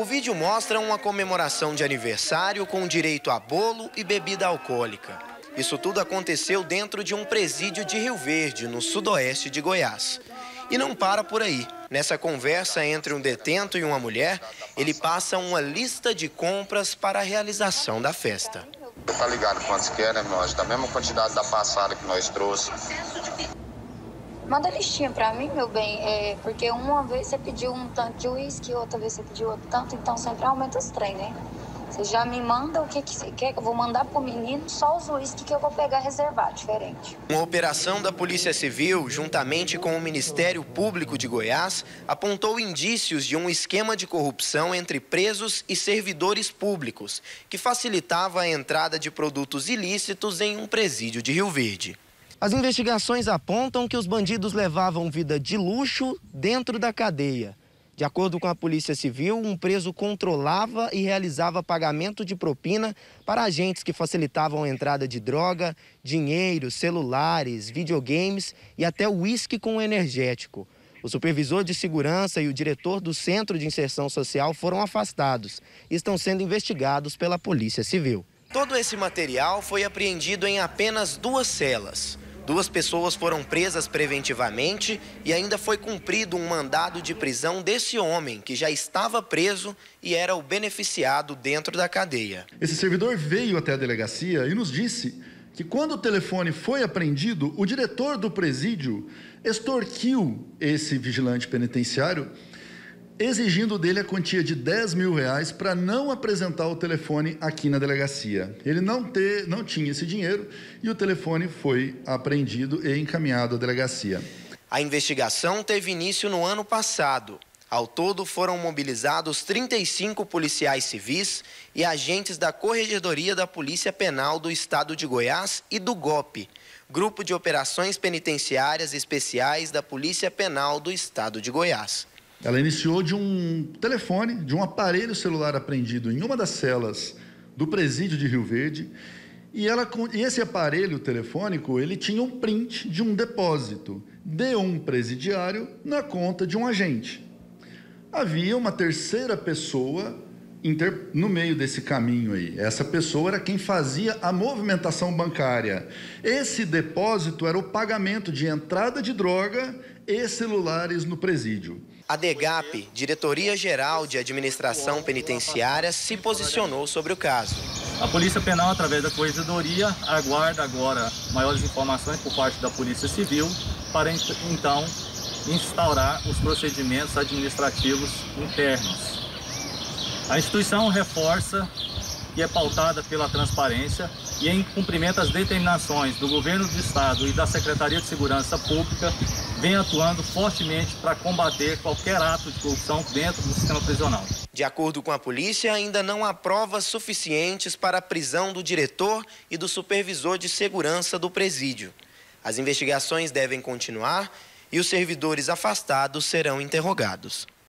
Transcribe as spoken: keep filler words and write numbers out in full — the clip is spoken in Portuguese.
O vídeo mostra uma comemoração de aniversário com direito a bolo e bebida alcoólica. Isso tudo aconteceu dentro de um presídio de Rio Verde, no sudoeste de Goiás. E não para por aí. Nessa conversa entre um detento e uma mulher, ele passa uma lista de compras para a realização da festa. Tá ligado quantos querem, nós, da mesma quantidade da passada que nós trouxe. Manda listinha pra mim, meu bem, é, porque uma vez você pediu um tanto de uísque, outra vez você pediu outro tanto, então sempre aumenta os trem, né? Você já me manda o que que você quer, que eu vou mandar pro menino só os uísque que eu vou pegar reservado, diferente. Uma operação da Polícia Civil, juntamente com o Ministério Público de Goiás, apontou indícios de um esquema de corrupção entre presos e servidores públicos, que facilitava a entrada de produtos ilícitos em um presídio de Rio Verde. As investigações apontam que os bandidos levavam vida de luxo dentro da cadeia. De acordo com a Polícia Civil, um preso controlava e realizava pagamento de propina para agentes que facilitavam a entrada de droga, dinheiro, celulares, videogames e até uísque com energético. O supervisor de segurança e o diretor do Centro de Inserção Social foram afastados e estão sendo investigados pela Polícia Civil. Todo esse material foi apreendido em apenas duas celas. Duas pessoas foram presas preventivamente e ainda foi cumprido um mandado de prisão desse homem, que já estava preso e era o beneficiado dentro da cadeia. Esse servidor veio até a delegacia e nos disse que quando o telefone foi apreendido, o diretor do presídio extorquiu esse vigilante penitenciário, exigindo dele a quantia de dez mil reais para não apresentar o telefone aqui na delegacia. Ele não, ter, não tinha esse dinheiro e o telefone foi apreendido e encaminhado à delegacia. A investigação teve início no ano passado. Ao todo, foram mobilizados trinta e cinco policiais civis e agentes da Corregedoria da Polícia Penal do Estado de Goiás e do GOPE, Grupo de Operações Penitenciárias Especiais da Polícia Penal do Estado de Goiás. Ela iniciou de um telefone, de um aparelho celular apreendido em uma das celas do presídio de Rio Verde. E, ela, e esse aparelho telefônico, ele tinha um print de um depósito de um presidiário na conta de um agente. Havia uma terceira pessoa inter, no meio desse caminho aí. Essa pessoa era quem fazia a movimentação bancária. Esse depósito era o pagamento de entrada de droga e celulares no presídio. A D G A P, Diretoria-Geral de Administração Penitenciária, se posicionou sobre o caso. A Polícia Penal, através da Corregedoria, aguarda agora maiores informações por parte da Polícia Civil para, então, instaurar os procedimentos administrativos internos. A instituição reforça que é pautada pela transparência e em cumprimento às determinações do Governo do Estado e da Secretaria de Segurança Pública, vem atuando fortemente para combater qualquer ato de corrupção dentro do sistema prisional. De acordo com a polícia, ainda não há provas suficientes para a prisão do diretor e do supervisor de segurança do presídio. As investigações devem continuar e os servidores afastados serão interrogados.